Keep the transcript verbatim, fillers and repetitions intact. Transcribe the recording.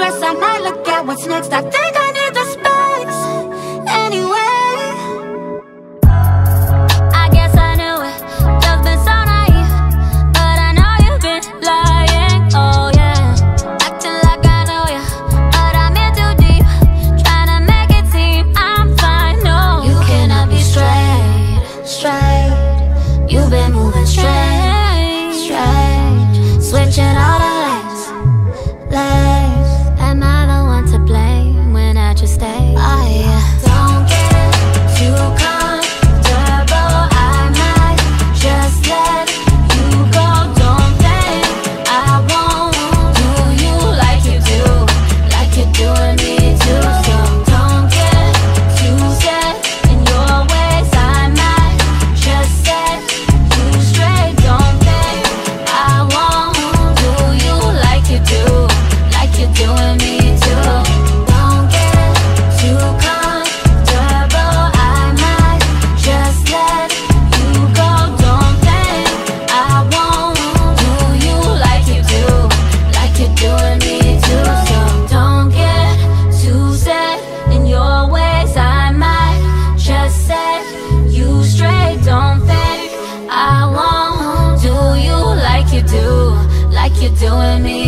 stress, I might look at what's next. I think I need the space anyway. I guess I knew it, you've been so naive, but I know you've been lying, oh yeah. Acting like I know you, but I'm in too deep, trying to make it seem I'm fine, no. You cannot be straight, straight. You've been moving straight, straight. Switching all the lanes, lanes. Am I the one to blame when I just stay? Oh yeah. Don't get too comfortable, I might just let you go. Don't think I won't do you like you do, like you're doing me too soon. Don't get too set in your ways, I might just set straight, don't think I won't do you like you do, like you're doing me too. Don't get too comfortable, I might just let you go. Don't think I won't do you like you do, like you're doing me too. So don't get too set in your ways, I might just set you straight, don't think I won't do you like you do, like you're doing me.